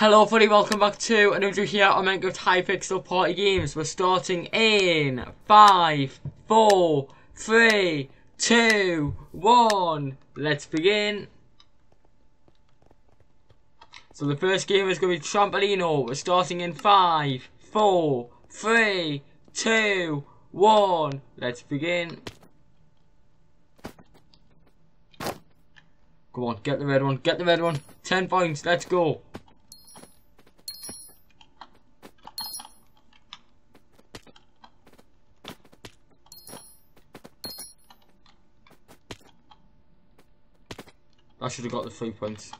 Hello everybody, welcome back to a new video here on Minecraft Hypixel Party Games. We're starting in 5, 4, 3, 2, 1. Let's begin. So the first game is going to be Trampolino. We're starting in 5, 4, 3, 2, 1. Let's begin. Come on, get the red one, 10 points, let's go. I should have got the 3 points.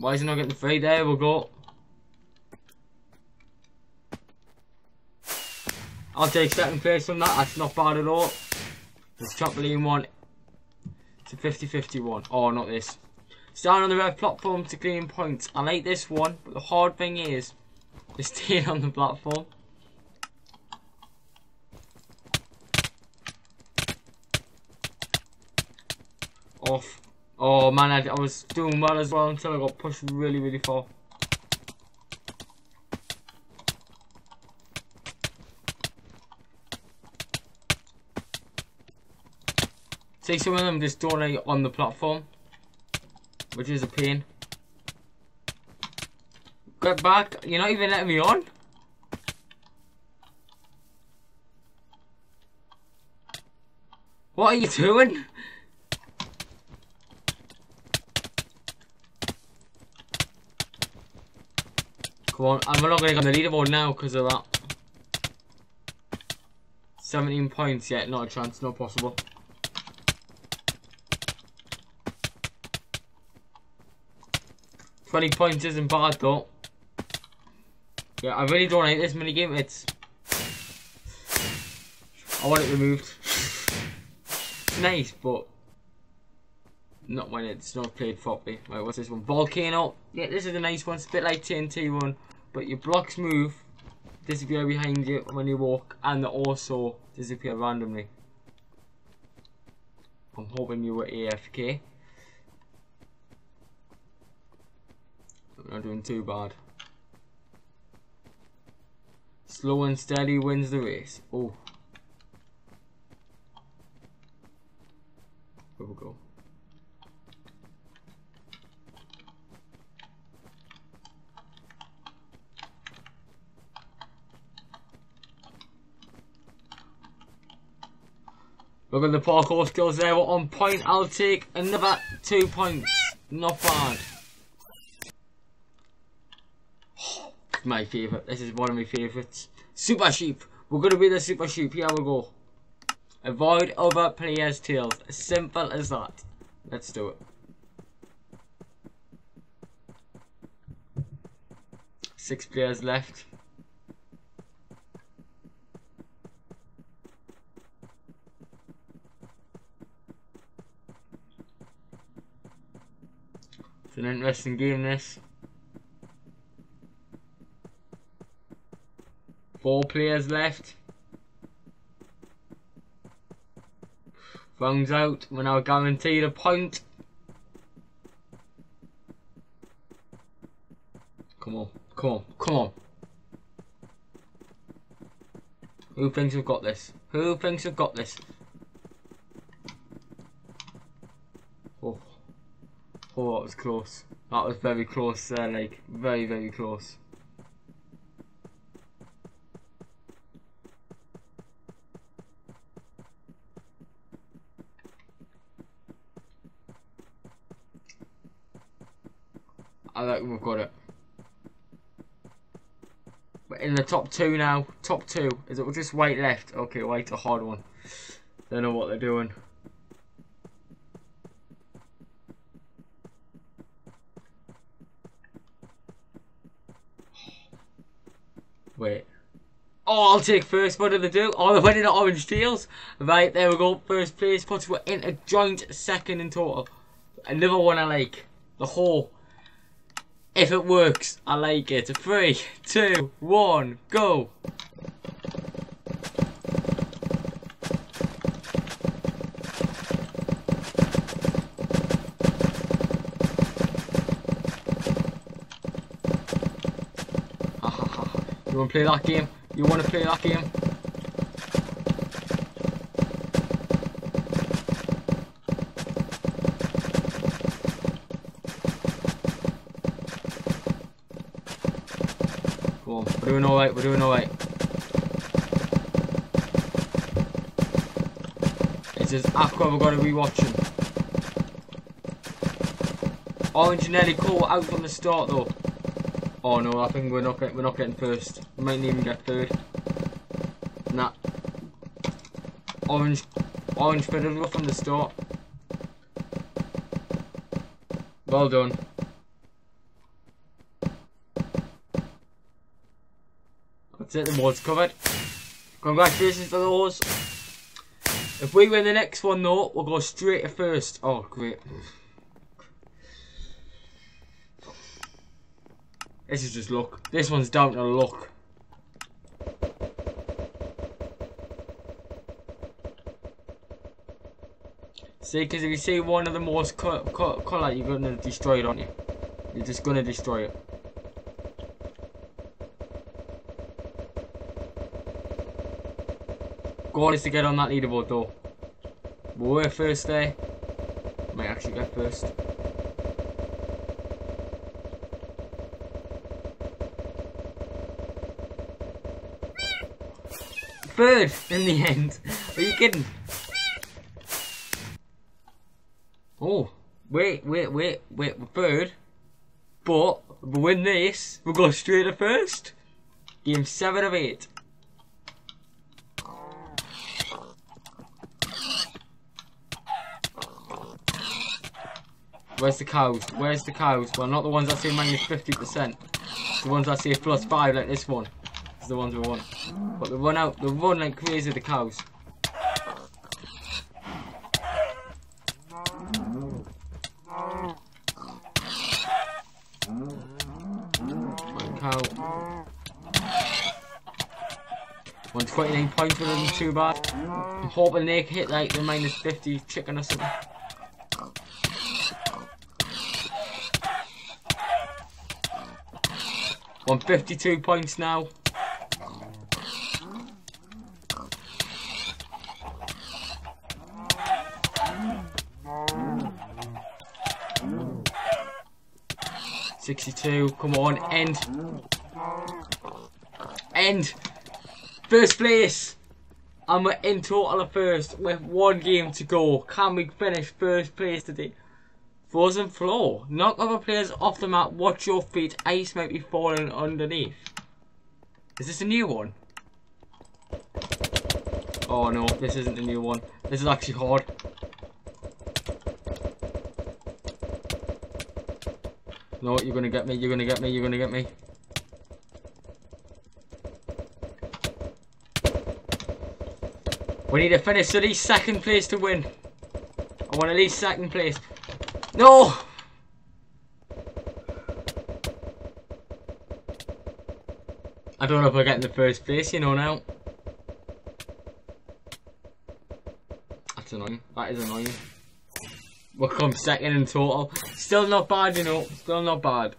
Why is he not getting the 3? There we go. I'll take second place from that. That's not bad at all. This trampoline one. It's a 50-50 one. Oh, not this. Stand on the red platform to gain points. I like this one, but the hard thing is staying on the platform. Off. Oh man, I was doing well as well until I got pushed really far. See, some of them just don't lay on the platform, which is a pain. Get back, you're not even letting me on. What are you doing? Come on, I'm not going to get on the leaderboard now because of that. 17 points yet, not a chance, not possible. Twenty points isn't bad though. Yeah, I really don't like this minigame, I want it removed. It's nice, but not when it's not played properly. Right, what's this one? Volcano. Yeah, this is a nice one. It's a bit like TNT run, but your blocks move, disappear behind you when you walk, and they also disappear randomly. I'm hoping you were AFK. I'm not doing too bad. Slow and steady wins the race. Oh, there we go. Look at the parkour skills there, we're on point. I'll take another 2 points. Not bad. Oh, my favourite. This is one of my favourites. Super sheep. We're going to be the super sheep. Here we go. Avoid other players' tails. Simple as that. Let's do it. Six players left. It's an interesting game, this. 4 players left. Rounds out. We're now guaranteed a point. Come on, come on, come on. Who thinks we've got this? Who thinks we've got this? Oh, that was close. That was very close there, like, very close. I think we've got it. We're in the top 2 now. Top 2. Is it just white left? Okay, white's a hard one. Don't know what they're doing. Wait. Oh, I'll take first. What did they do? Oh, they went in the orange tails. Right, there we go. First place. But we're in a joint second in total. Another one I like. The hole. If it works, I like it. 3, 2, 1, go. want to play that game? You want to play that game? Go on, we're doing alright, we're doing alright. It says Aqua, we're going to rewatch him. Orange and Ellie, cool, out from the start though. Oh no, I think we're not getting first. We might not even get third. Nah. Orange Fiddler from the start. Well done. That's it, the ward's covered. Congratulations for those. If we win the next one though, we'll go straight to first. Oh great. This is just luck. This one's down to luck. See, because if you see one of the most colour, you're going to destroy it, aren't you? You're just going to destroy it. Goal is to get on that leaderboard though. We're first there. Might actually get first. Third in the end. Are you kidding? Oh, wait, we're third. But if we win this, we'll go straight to first. Game 7 of 8. Where's the cows? Where's the cows? Well, not the ones that say -50%. The ones that say +5 like this one. The ones we want, but they run like crazy, the cows. One cow. 129 points wasn't too bad. I'm hoping they hit like the -50 chicken or something. On 52 points now. Come on, end. First place, and we're in total of first with 1 game to go. Can we finish first place today? Frozen floor. Knock other players off the map. Watch your feet. Ice might be falling underneath. Is this a new one? Oh no, this isn't a new one. This is actually hard. No, you're gonna get me, you're gonna get me, you're gonna get me. We need to finish at least second place to win. I want at least second place. No! I don't know if we're getting the first place, you know now. That's annoying, that is annoying. We'll come second in total. Still not bad, you know. Still not bad.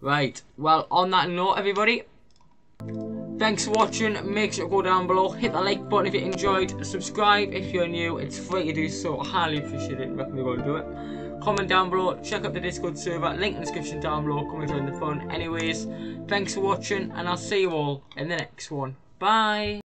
Right. Well, on that note, everybody. Thanks for watching. Make sure to go down below. Hit the like button if you enjoyed. Subscribe if you're new. It's free to do so. I highly appreciate it. Recommend you go and do it. Comment down below. Check out the Discord server. Link in the description down below. Come and join the fun. Anyways, thanks for watching. And I'll see you all in the next one. Bye.